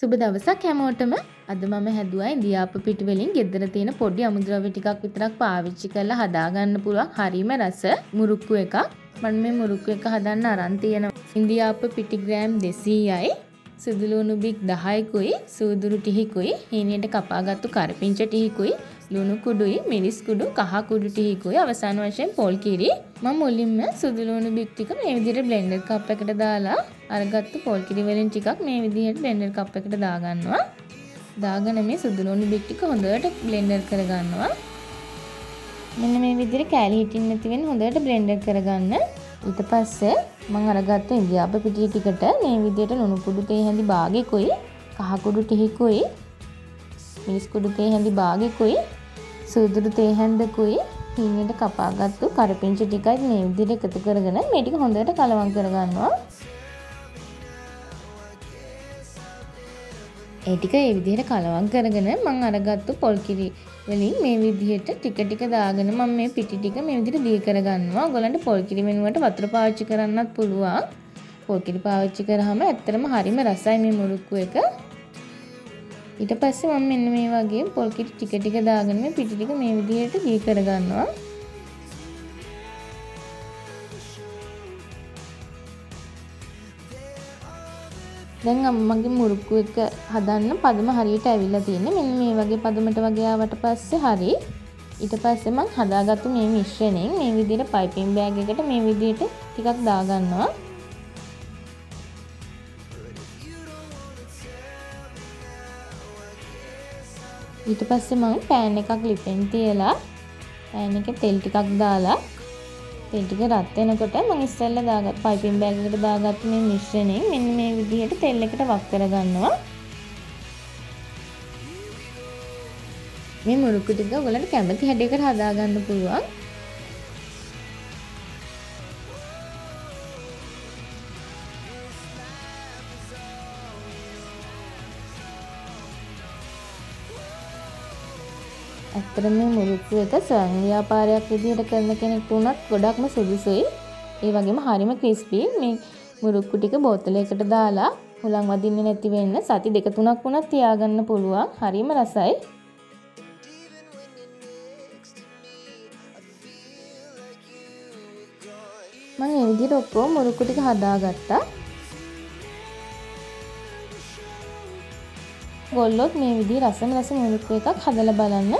සුබ දවසක් හැමෝටම. අද මම හැදුවා ඉන්දියාප පිටි වලින් ගෙදර තියෙන පොඩි අමුද්‍රව්‍ය ටිකක් විතරක් පාවිච්චි කරලා හදාගන්න පුළුවන් හරිම රස මුරුක්කු එකක්. මම මේ මුරුක්කු එක හදන්න අරන් තියෙනවා ඉන්දියාප පිටි ග්‍රෑම් 200යි, සුදුලුණු බික් 10කුයි, සූදුරු ටිහිකුයි, හීනියට කපාගත්තු කරපිංච ටිහිකුයි, ලුණු කුඩුයි, මිරිස් කුඩු, කහ කුඩු ටිහිකුයි, අවසාන වශයෙන් පොල් කිරි. මම මුලින්ම සුදුලුණු බික් ටික මේ විදිහට බ්ලෙන්ඩර් කප් එකට දාලා අරගත්තු පොල් කිරි වලින් ටිකක් මේ විදිහට බ්ලෙන්ඩර් කප් එකට දාගන්නවා. දාගෙන මේ සුදුලුණු බික් ටික හොඳට බ්ලෙන්ඩර් කරගන්නවා. මෙන්න මේ විදිහට කැලි හිටින්න නැති වෙන හොඳට බ්ලෙන්ඩර් කරගන්න. ඊට පස්සේ මම අරගත්ත ඉන්දියාප පිටි ටිකට මේ විදිහට ලුණු කුඩු තේ හැඳි භාගයකුයි, කහ කුඩු ටිකකුයි, මිරිස් කුඩු තේ හැඳි භාගයකුයි, සුදුරු තේ හැඳකුයි, හීනෙට කපාගත්තු කරපිංච ටිකයි මේ විදිහට එකතු කරගෙන මේ ටික හොඳට කලවම් කරගන්නවා. ඒ ටික මේ විදිහට කලවම් කරගෙන මම අරගත්තු පොල් කිරි වලින් මේ විදිහට ටික ටික දාගෙන මම මේ පිටි ටික මේ විදිහට දී කරගන්නවා. ඔයගලන්ට පොල් කිරි වෙනුවට වතුර පාවිච්චි කරන්නත් පුළුවන්. පොල් කිරි පාවිච්චි කරාම ඇත්තටම හරිම රසයි මේ මුරුක්කු එක. ඊට පස්සේ මම මෙන්න මේ වගේ පොල් කිරි ටික ටික දාගෙන මේ පිටි ටික මේ විදිහට දී කරගන්නවා. දැන් අම්මගේ මුරුක්කු එක හදන්න පදම හරියට ඇවිල්ලා තියෙන්නේ. මෙන්න මේ වගේ පදමට වගේ ආවට පස්සේ හරි. ඊට පස්සේ මම හදාගත්තු මේ මිශ්‍රණයෙන් මේ විදිහට පයිපින් බෑග් එකට මේ විදිහට ටිකක් දාගන්නවා. ඊට පස්සේ මම pan එකක් ලිපෙන් තියලා pan එකේ තෙල් ටිකක් දාලා තෙල් ටික රත් වෙනකොට මම ඉස්සෙල්ලා දාගත්ත පයිපින් බෑග් එකට දාගත්ත මේ මිශ්‍රණය මෙන්න මේ විදිහට තෙල් එකට වක් කරගන්නවා. මේ මුරුක්කු ටික ඔයාලට කැමති හැඩයකට හදාගන්න පුළුවන්. ඇත්තටම මේ මුරුක්කු එක ස්වයං ව්‍යාපාරයක් විදිහට කරන කෙනෙක් වුණත් ගොඩක්ම සුදුසුයි. ඒ වගේම හරිම ක්‍රිස්පි. මේ මුරුක්කු ටික බෝතලයකට දාලා හුලං වදින්නේ නැති වෙන්න සති 2-3ක් වුණත් තියාගන්න පුළුවන්. හරිම රසයි. මම මේ විදිහට ඔක්කොම මුරුක්කු ටික හදාගත්තා. ඔයගොල්ලොත් මේ විදිහ රසම රස මුරුක්කු එකක් හදලා බලන්න.